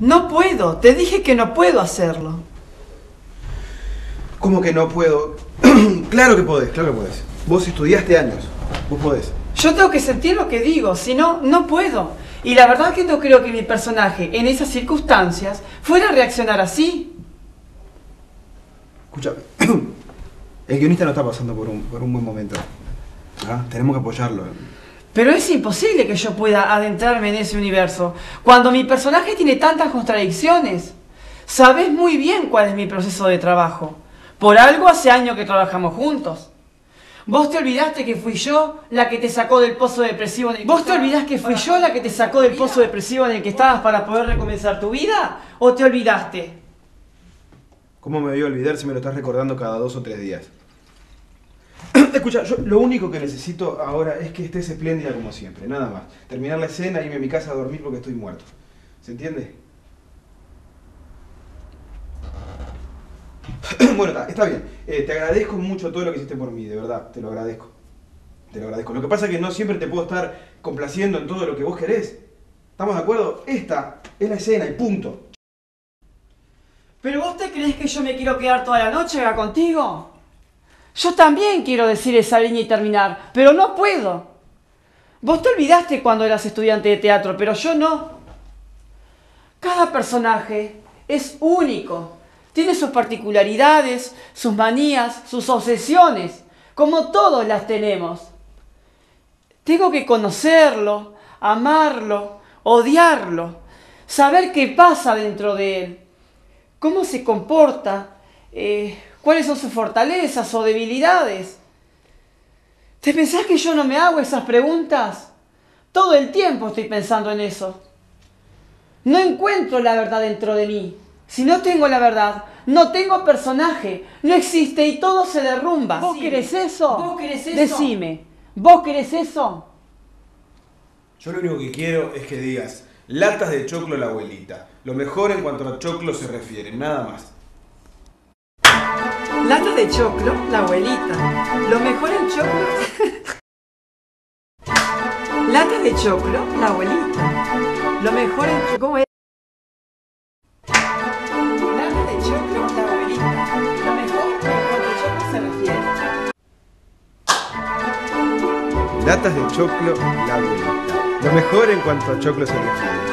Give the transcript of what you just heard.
No puedo, te dije que no puedo hacerlo. ¿Cómo que no puedo? Claro que podés, claro que podés. Vos estudiaste años, vos podés. Yo tengo que sentir lo que digo, si no, no puedo. Y la verdad que no creo que mi personaje, en esas circunstancias, fuera a reaccionar así. Escúchame, el guionista no está pasando por un buen momento. ¿Ah? Tenemos que apoyarlo. Pero es imposible que yo pueda adentrarme en ese universo, cuando mi personaje tiene tantas contradicciones. Sabes muy bien cuál es mi proceso de trabajo. Por algo hace años que trabajamos juntos. Vos te olvidaste que fui yo la que te sacó del pozo depresivo en el... ¿Vos te olvidás que fui yo la que te sacó del pozo depresivo en el que estabas para poder recomenzar tu vida? ¿O te olvidaste? ¿Cómo me voy a olvidar si me lo estás recordando cada 2 o 3 días? Escucha, yo lo único que necesito ahora es que estés espléndida como siempre, nada más. Terminar la escena, irme a mi casa a dormir porque estoy muerto. ¿Se entiende? Bueno, está bien. Te agradezco mucho todo lo que hiciste por mí, de verdad, te lo agradezco. Te lo agradezco. Lo que pasa es que no siempre te puedo estar complaciendo en todo lo que vos querés. ¿Estamos de acuerdo? Esta es la escena y punto. ¿Pero vos te crees que yo me quiero quedar toda la noche acá contigo? Yo también quiero decir esa línea y terminar, pero no puedo. Vos te olvidaste cuando eras estudiante de teatro, pero yo no. Cada personaje es único. Tiene sus particularidades, sus manías, sus obsesiones, como todos las tenemos. Tengo que conocerlo, amarlo, odiarlo, saber qué pasa dentro de él, cómo se comporta, cuáles son sus fortalezas o debilidades. ¿Te pensás que yo no me hago esas preguntas? Todo el tiempo estoy pensando en eso. No encuentro la verdad dentro de mí. Si no tengo la verdad, no tengo personaje, no existe y todo se derrumba. ¿Vos querés eso? ¿Vos querés eso? Decime, ¿vos querés eso? Yo lo único que quiero es que digas, latas de choclo a la abuelita. Lo mejor en cuanto a choclo se refiere, nada más. Latas de choclo, la abuelita. Lo mejor en choclo... Latas de choclo, la abuelita. Lo mejor en... ¿Cómo es? Latas de choclo, la abuelita. Lo mejor en cuanto a choclo se refiere.